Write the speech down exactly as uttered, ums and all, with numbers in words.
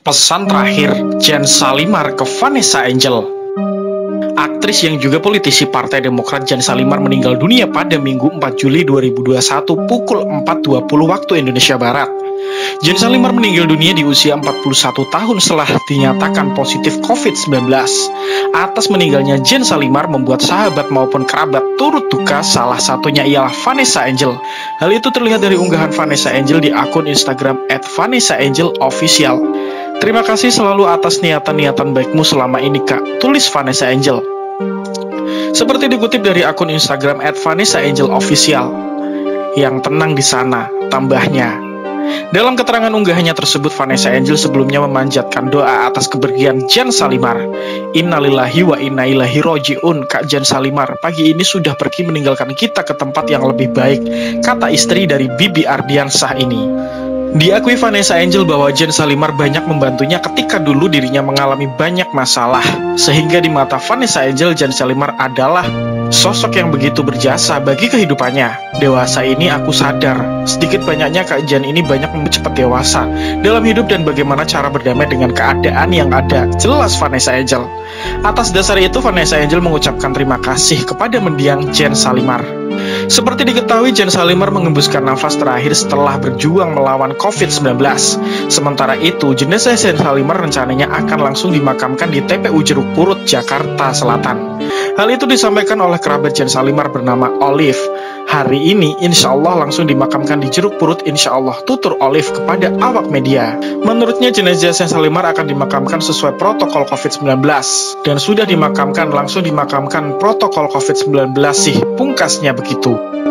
Pesan terakhir Jane Shalimar ke Vanessa Angel. Aktris yang juga politisi Partai Demokrat Jane Shalimar meninggal dunia pada Minggu empat Juli dua ribu dua puluh satu pukul empat dua puluh waktu Indonesia Barat. Jane Shalimar meninggal dunia di usia empat puluh satu tahun setelah dinyatakan positif COVID sembilan belas. Atas meninggalnya Jane Shalimar membuat sahabat maupun kerabat turut duka, salah satunya ialah Vanessa Angel. Hal itu terlihat dari unggahan Vanessa Angel di akun Instagram et vanessa angel official. Terima kasih selalu atas niatan-niatan baikmu selama ini, Kak, tulis Vanessa Angel. Seperti dikutip dari akun Instagram et vanessa angel official, yang tenang di sana, tambahnya. Dalam keterangan unggahannya tersebut, Vanessa Angel sebelumnya memanjatkan doa atas kepergian Jane Shalimar. Innalillahi wa inna ilaihi roji'un, Kak Jane Shalimar pagi ini sudah pergi meninggalkan kita ke tempat yang lebih baik, kata istri dari Bibi Ardiansyah ini. Diakui Vanessa Angel bahwa Jane Shalimar banyak membantunya ketika dulu dirinya mengalami banyak masalah. Sehingga di mata Vanessa Angel, Jane Shalimar adalah sosok yang begitu berjasa bagi kehidupannya. Dewasa ini aku sadar, sedikit banyaknya Kak Jane ini banyak mempercepat dewasa dalam hidup dan bagaimana cara berdamai dengan keadaan yang ada, jelas Vanessa Angel. Atas dasar itu, Vanessa Angel mengucapkan terima kasih kepada mendiang Jane Shalimar. Seperti diketahui, Jane Shalimar mengembuskan nafas terakhir setelah berjuang melawan COVID sembilan belas. Sementara itu, jenazah Jane Shalimar rencananya akan langsung dimakamkan di T P U Cireungrut, Jakarta Selatan. Hal itu disampaikan oleh kerabat Jane Shalimar bernama Olive. Hari ini insya Allah langsung dimakamkan di Cireungrut, insya Allah, tutur Olive kepada awak media. Menurutnya, jenazah Jane Shalimar akan dimakamkan sesuai protokol COVID sembilan belas. Dan sudah dimakamkan, langsung dimakamkan protokol COVID sembilan belas sih, pungkasnya begitu.